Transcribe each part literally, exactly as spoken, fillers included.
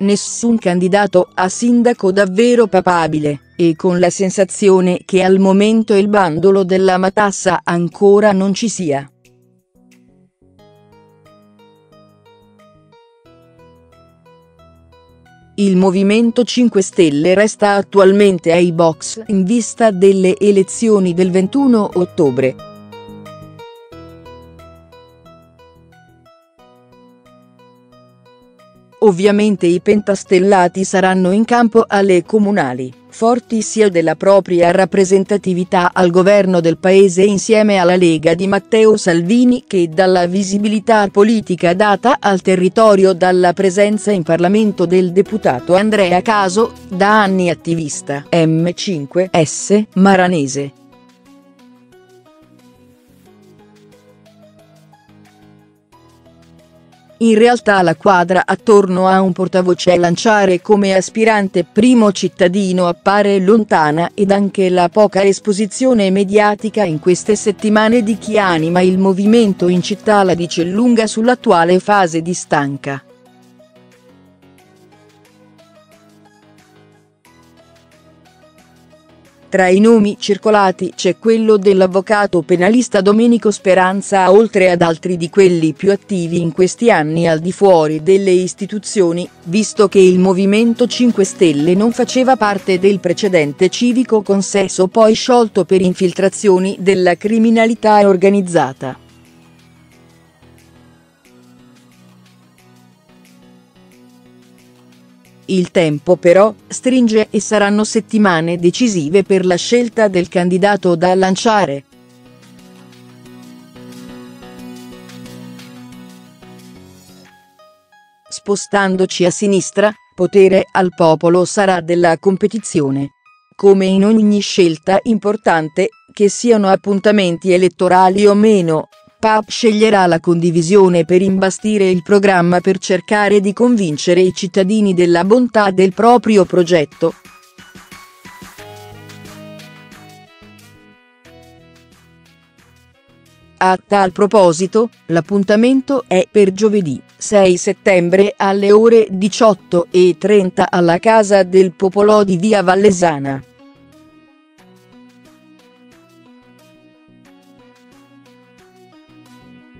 Nessun candidato a sindaco davvero papabile, e con la sensazione che al momento il bandolo della matassa ancora non ci sia. Il Movimento cinque Stelle resta attualmente ai box in vista delle elezioni del ventuno ottobre. Ovviamente i pentastellati saranno in campo alle comunali, forti sia della propria rappresentatività al governo del paese insieme alla Lega di Matteo Salvini che dalla visibilità politica data al territorio dalla presenza in Parlamento del deputato Andrea Caso, da anni attivista emme cinque esse maranese. In realtà la quadra attorno a un portavoce lanciare come aspirante primo cittadino appare lontana ed anche la poca esposizione mediatica in queste settimane di chi anima il movimento in città la dice lunga sull'attuale fase di stanca. Tra i nomi circolati c'è quello dell'avvocato penalista Domenico Speranza, oltre ad altri di quelli più attivi in questi anni al di fuori delle istituzioni, visto che il Movimento cinque Stelle non faceva parte del precedente civico consesso poi sciolto per infiltrazioni della criminalità organizzata. Il tempo però stringe e saranno settimane decisive per la scelta del candidato da lanciare. Spostandoci a sinistra, Potere al Popolo sarà della competizione. Come in ogni scelta importante, che siano appuntamenti elettorali o meno, P A P sceglierà la condivisione per imbastire il programma per cercare di convincere i cittadini della bontà del proprio progetto. A tal proposito, l'appuntamento è per giovedì, sei settembre alle ore diciotto e trenta alla Casa del Popolo di Via Vallesana.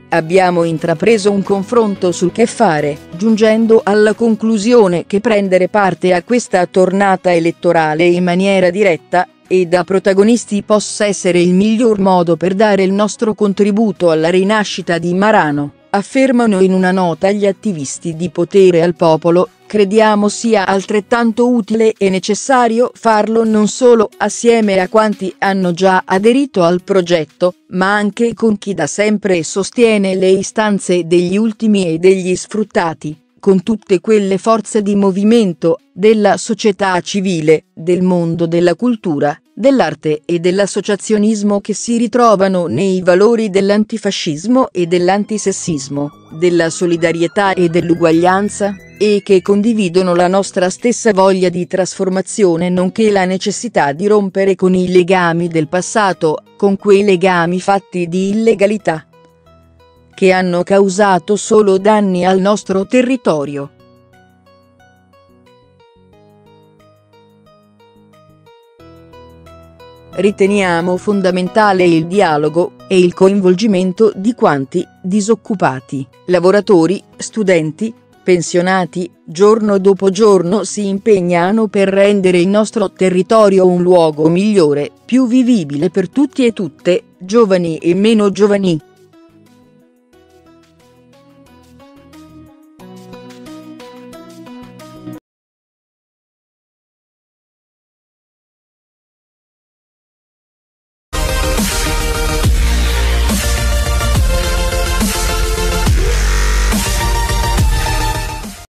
Abbiamo intrapreso un confronto sul che fare, giungendo alla conclusione che prendere parte a questa tornata elettorale in maniera diretta, e da protagonisti possa essere il miglior modo per dare il nostro contributo alla rinascita di Marano, affermano in una nota gli attivisti di Potere al Popolo. Crediamo sia altrettanto utile e necessario farlo non solo assieme a quanti hanno già aderito al progetto, ma anche con chi da sempre sostiene le istanze degli ultimi e degli sfruttati, con tutte quelle forze di movimento, della società civile, del mondo della cultura, dell'arte e dell'associazionismo che si ritrovano nei valori dell'antifascismo e dell'antisessismo, della solidarietà e dell'uguaglianza, e che condividono la nostra stessa voglia di trasformazione nonché la necessità di rompere con i legami del passato, con quei legami fatti di illegalità che hanno causato solo danni al nostro territorio. Riteniamo fondamentale il dialogo e il coinvolgimento di quanti, disoccupati, lavoratori, studenti, pensionati, giorno dopo giorno si impegnano per rendere il nostro territorio un luogo migliore, più vivibile per tutti e tutte, giovani e meno giovani.